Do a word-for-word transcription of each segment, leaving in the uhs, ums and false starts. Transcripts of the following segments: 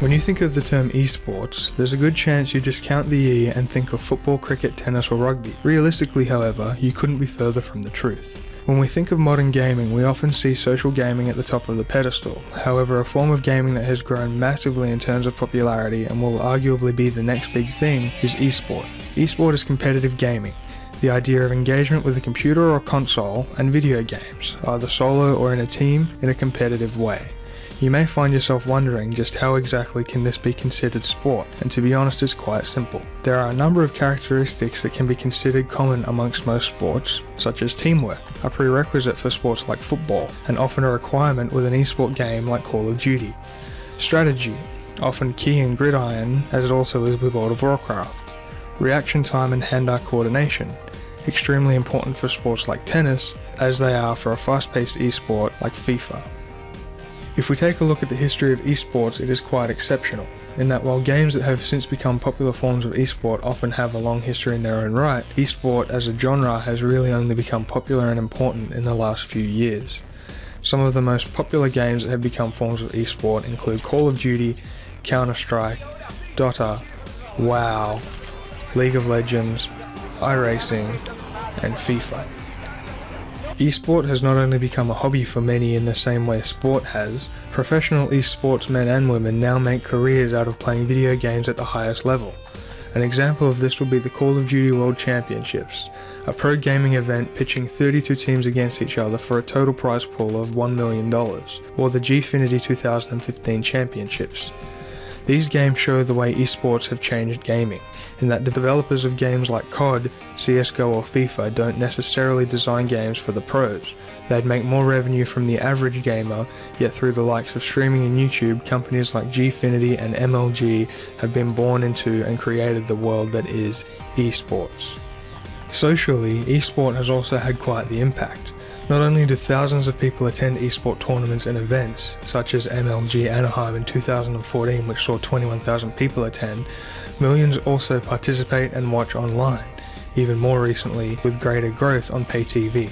When you think of the term eSports, there's a good chance you discount the E and think of football, cricket, tennis or rugby. Realistically, however, you couldn't be further from the truth. When we think of modern gaming, we often see social gaming at the top of the pedestal. However, a form of gaming that has grown massively in terms of popularity and will arguably be the next big thing is eSport. eSport is competitive gaming. The idea of engagement with a computer or console and video games, either solo or in a team, in a competitive way. You may find yourself wondering just how exactly can this be considered sport, and to be honest it's quite simple. There are a number of characteristics that can be considered common amongst most sports, such as teamwork, a prerequisite for sports like football, and often a requirement with an eSport game like Call of Duty. Strategy, often key in gridiron, as it also is with World of Warcraft. Reaction time and hand-eye coordination, extremely important for sports like tennis, as they are for a fast-paced eSport like FIFA. If we take a look at the history of eSports, it is quite exceptional, in that while games that have since become popular forms of eSport often have a long history in their own right, eSport as a genre has really only become popular and important in the last few years. Some of the most popular games that have become forms of eSport include Call of Duty, Counter-Strike, Dota, WoW, League of Legends, iRacing, and FIFA. eSport has not only become a hobby for many in the same way sport has, professional eSports men and women now make careers out of playing video games at the highest level. An example of this would be the Call of Duty World Championships, a pro gaming event pitching thirty-two teams against each other for a total prize pool of one million dollars, or the Gfinity two thousand fifteen Championships. These games show the way eSports have changed gaming, in that the developers of games like C O D, C S G O or FIFA don't necessarily design games for the pros. They'd make more revenue from the average gamer, yet through the likes of streaming and YouTube, companies like Gfinity and M L G have been born into and created the world that is eSports. Socially, eSport has also had quite the impact. Not only do thousands of people attend eSport tournaments and events, such as M L G Anaheim in two thousand fourteen, which saw twenty-one thousand people attend, millions also participate and watch online, even more recently with greater growth on pay T V.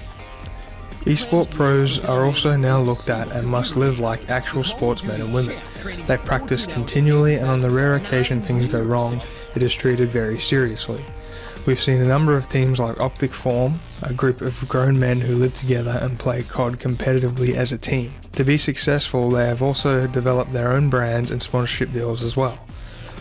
eSport pros are also now looked at and must live like actual sportsmen and women. They practice continually, and on the rare occasion things go wrong, it is treated very seriously. We've seen a number of teams like Optic Form, a group of grown men who live together and play C O D competitively as a team. To be successful, they have also developed their own brands and sponsorship deals as well.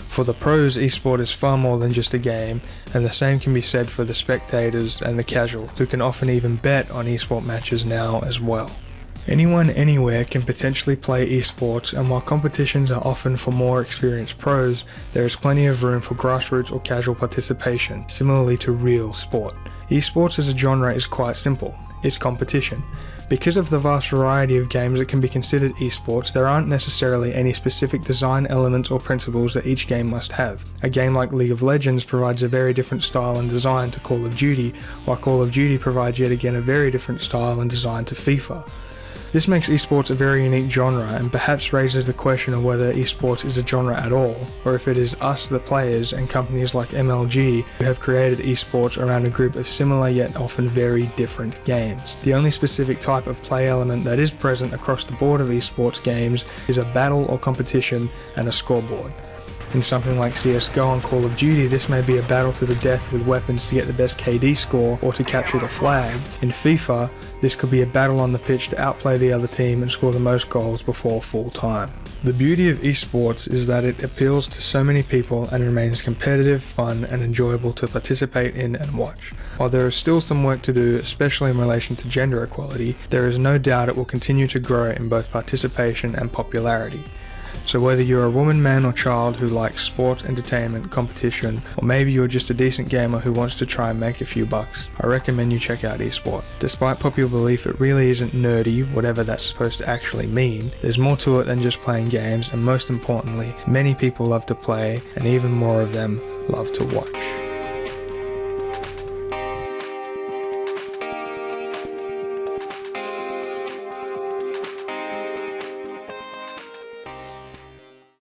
For the pros, eSport is far more than just a game, and the same can be said for the spectators and the casual, who can often even bet on eSport matches now as well. Anyone anywhere can potentially play eSports, and while competitions are often for more experienced pros, there is plenty of room for grassroots or casual participation, similarly to real sport. eSports as a genre is quite simple. It's competition. Because of the vast variety of games that can be considered eSports, there aren't necessarily any specific design elements or principles that each game must have. A game like League of Legends provides a very different style and design to Call of Duty, while Call of Duty provides yet again a very different style and design to FIFA. This makes eSports a very unique genre, and perhaps raises the question of whether eSports is a genre at all, or if it is us, the players, and companies like M L G who have created eSports around a group of similar yet often very different games. The only specific type of play element that is present across the board of eSports games is a battle or competition and a scoreboard. In something like C S G O and Call of Duty, this may be a battle to the death with weapons to get the best K D score or to capture the flag. In FIFA, this could be a battle on the pitch to outplay the other team and score the most goals before full time. The beauty of eSports is that it appeals to so many people and remains competitive, fun and enjoyable to participate in and watch. While there is still some work to do, especially in relation to gender equality, there is no doubt it will continue to grow in both participation and popularity. So whether you're a woman, man or child who likes sport, entertainment, competition, or maybe you're just a decent gamer who wants to try and make a few bucks, I recommend you check out eSport. Despite popular belief, it really isn't nerdy, whatever that's supposed to actually mean. There's more to it than just playing games, and most importantly, many people love to play, and even more of them love to watch.